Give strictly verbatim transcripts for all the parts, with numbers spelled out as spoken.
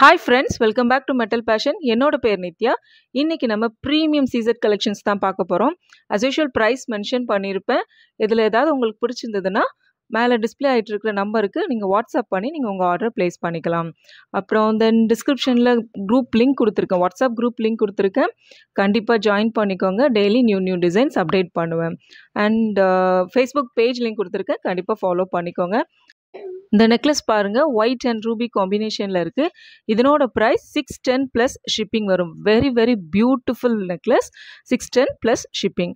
Hi friends, welcome back to Metal Passion. என்னோட பேர் நித்யா. இன்னைக்கு நம்ம premium Cz collections தான் பார்க்க போறோம். As usual price mention பண்ணிருப்பேன். இதுல ஏதாவது உங்களுக்கு பிடிச்சிருந்ததுன்னா மேல டிஸ்ப்ளே ஆயிட்டு இருக்கிற நம்பருக்கு நீங்க வாட்ஸ்அப் பண்ணி நீங்க உங்க ஆர்டர் பிளேஸ் பண்ணிக்கலாம். அப்புறம் தென் டிஸ்கிரிப்ஷன்ல group link கொடுத்திருக்கேன். WhatsApp group link கொடுத்திருக்கேன். கண்டிப்பா join பண்ணிக்கோங்க. Daily new new designs update பண்ணுவேன். And uh, Facebook page link கொடுத்திருக்கேன். கண்டிப்பா follow பண்ணிக்கோங்க. The necklace பாருங்க white and ruby combination la irukku idinoda price six ten plus shipping varum. Very very beautiful necklace, six ten plus shipping.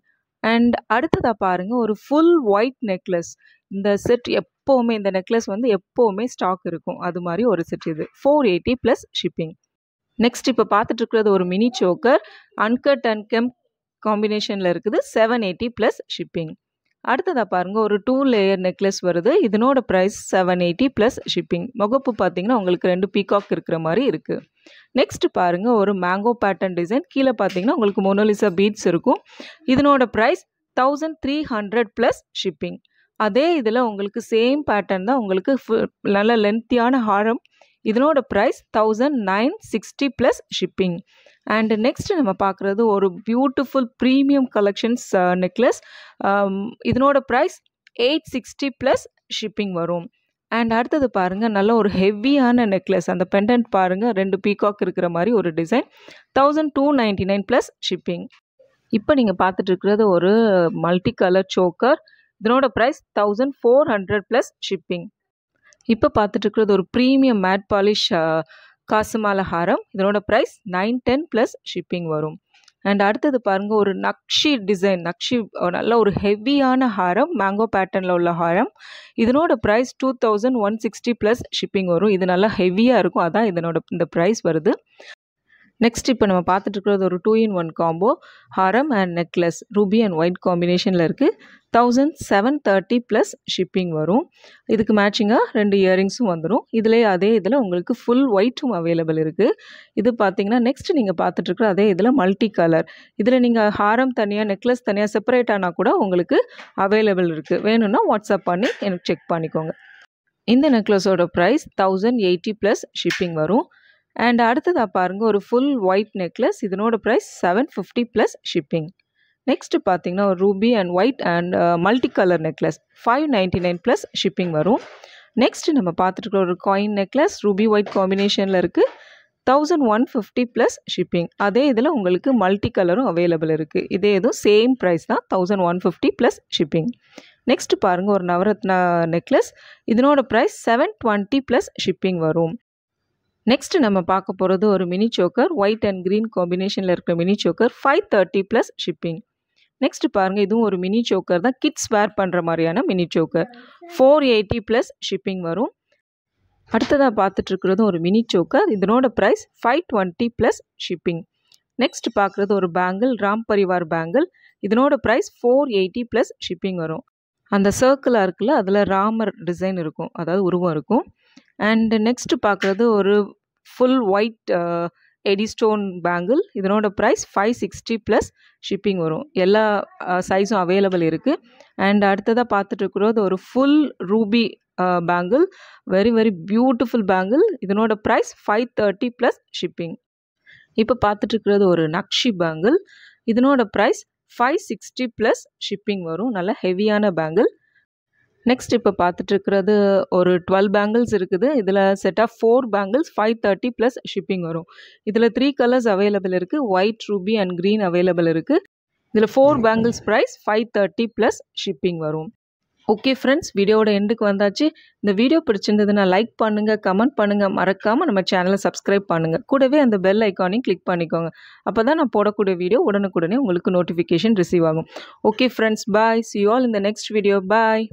And adutha பாருங்க ஒரு full white necklace. இந்த set எப்பவுமே இந்த necklace வந்து எப்பவுமே stock இருக்கும், அது மாதிரி ஒரு set இது four eighty plus shipping. Next இப்ப பார்த்துட்டு இருக்குறது ஒரு mini choker uncut and kemp combination la இருக்குது, seven eighty plus shipping. அடுத்ததா பாருங்க ஒரு two layer necklace வருது, இதனோட price seven eighty plus shipping. மொகப்பு பாத்தீங்கன்னா உங்களுக்கு ரெண்டு பீகாக் இருக்கிற மாதிரி இருக்கு. நெக்ஸ்ட் பாருங்க ஒரு mango pattern design, கீழ பாத்தீங்கன்னா உங்களுக்கு மோனோலிசா beads இருக்கும், இதனோட price thirteen hundred plus shipping. அதே இதுல உங்களுக்கு சேம் pattern தான், உங்களுக்கு நல்ல லென்த்தியான ஹாரம், இதனோட price nineteen sixty plus shipping. And next நம்ம பார்க்குறது ஒரு beautiful premium collections uh, necklace. இதனோட um, price eight sixty plus shipping வரும். And அடுத்தது பாருங்க நல்ல ஒரு ஹெவியான necklace, அந்த pendant பாருங்க ரெண்டு பீகாக் இருக்கிற மாதிரி ஒரு design, twelve ninety-nine plus shipping. இப்போ நீங்க பார்த்துட்டு இருக்கிறது ஒரு மல்டி கலர் சோக்கர், இதனோட price fourteen hundred plus shipping. இப்போ பார்த்துட்டு இருக்கிறது ஒரு ப்ரீமியம் மேட் பாலிஷ் காசுமால ஹாரம், இதனோட price nine ten plus shipping வரும். அண்ட் அடுத்தது பாருங்க ஒரு நக்ஷி டிசைன், நக்ஷி நல்ல ஒரு ஹெவியான ஹாரம், மேங்கோ பேட்டர்னில் உள்ள ஹாரம், இதனோட price two thousand one hundred sixty plus shipping வரும். இது நல்லா ஹெவியாக இருக்கும், அதான் இதனோட இந்த ப்ரைஸ் வருது. நெக்ஸ்ட் இப்போ நம்ம பார்த்துட்டு இருக்கிறது ஒரு டூ இன் ஒன் காம்போ ஹாரம் and necklace, ruby and white காம்பினேஷனில் இருக்குது, thousand seven thirty plus shipping வரும். இதுக்கு மேட்சிங்காக ரெண்டு இயரிங்ஸும் வந்துடும், இதிலே அதே இதில் உங்களுக்கு ஃபுல் ஒயிட்டும் அவைலபிள் இருக்குது. இது பார்த்தீங்கன்னா நெக்ஸ்ட் நீங்கள் பார்த்துட்டு இருக்கிற அதே இதில் மல்டி கலர், இதில் நீங்கள் ஹாரம் தனியாக நெக்லஸ் தனியாக செப்பரேட் ஆனால் கூட உங்களுக்கு அவைலபிள் இருக்குது. வேணும்னா வாட்ஸ்அப் பண்ணி எனக்கு செக் பண்ணிக்கோங்க. இந்த நெக்லஸோட price thousand eighty plus shipping வரும். அண்ட் அடுத்ததாக பாருங்கள் ஒரு ஃபுல் ஒயிட் நெக்லஸ், இதனோட price seven fifty plus shipping. Next பார்த்தீங்கன்னா ஒரு ruby and white and multi colour necklace, five ninety nine plus shipping வரும். நெக்ஸ்ட்டு நம்ம பார்த்துட்டு இருக்கிற ஒரு காயின் நெக்லஸ், ரூபி ஒயிட் காம்பினேஷனில் இருக்குது, thousand one fifty plus shipping. அதே இதில் உங்களுக்கு மல்டி கலரும் அவைலபிள் இருக்குது, இதே எதுவும் சேம் ப்ரைஸ் தான், thousand one fifty plus shipping. Next பாருங்கள் ஒரு நவரத்னா நெக்லஸ், இதனோட price seven twenty plus shipping வரும். நெக்ஸ்ட் நம்ம பார்க்க போகிறது ஒரு mini choker, white and green காம்பினேஷனில் இருக்கிற mini choker, five thirty plus shipping. Next பாருங்கள் இதுவும் ஒரு மினி சோக்கர் தான், கிட்ஸ் வேர் பண்ணுற மாதிரியான mini choker, four eighty plus shipping வரும். அடுத்ததாக பார்த்துட்டு இருக்கிறதும் ஒரு மினி சோக்கர், இதனோட price five twenty plus shipping. Next பார்க்குறது ஒரு பேங்கிள், ராம் பரிவார் பேங்கிள், இதனோட price four eighty plus shipping வரும். அந்த சர்க்கிளாக இருக்குல்ல, அதில் ராமர் டிசைன் இருக்கும், அதாவது உருவம் இருக்கும். அண்ட் நெக்ஸ்ட் பார்க்குறது ஒரு full white AD stone bangle, இதனோட price five sixty plus shipping வரும். எல்லா சைஸும் அவைலபிள் இருக்குது. அண்ட் அடுத்ததாக பார்த்துட்டு இருக்கிறது ஒரு full ruby bangle, very very beautiful bangle, இதனோட price five thirty plus shipping. இப்போ பார்த்துட்டு இருக்கிறது ஒரு நக்ஷி பேங்கிள், இதனோட price five sixty plus shipping வரும், நல்ல ஹெவியான பேங்கிள். நெக்ஸ்ட் இப்போ பார்த்துட்டு இருக்கிறது ஒரு டுவெல் பேங்கிள்ஸ் இருக்குது, இதில் set of four bangles five thirty plus shipping வரும். இதில் த்ரீ கலர்ஸ் அவைலபிள் இருக்குது, white ruby and green available இருக்குது. இதில் four bangles price five thirty plus shipping வரும். ஓகே ஃப்ரெண்ட்ஸ், வீடியோட எண்டுக்கு வந்தாச்சு. இந்த வீடியோ பிடிச்சிருந்ததுன்னா லைக் பண்ணுங்கள், கமெண்ட் பண்ணுங்கள், மறக்காமல் நம்ம சேனலை சப்ஸ்கிரைப் பண்ணுங்கள், கூடவே அந்த பெல் ஐக்கானையும் கிளிக் பண்ணிக்கோங்க. அப்போ தான் நான் போடக்கூடிய வீடியோ உடனுக்குடனே உங்களுக்கு நோட்டிஃபிகேஷன் ரிசீவ் ஆகும். Okay friends, bye. See you all in the next video. Bye.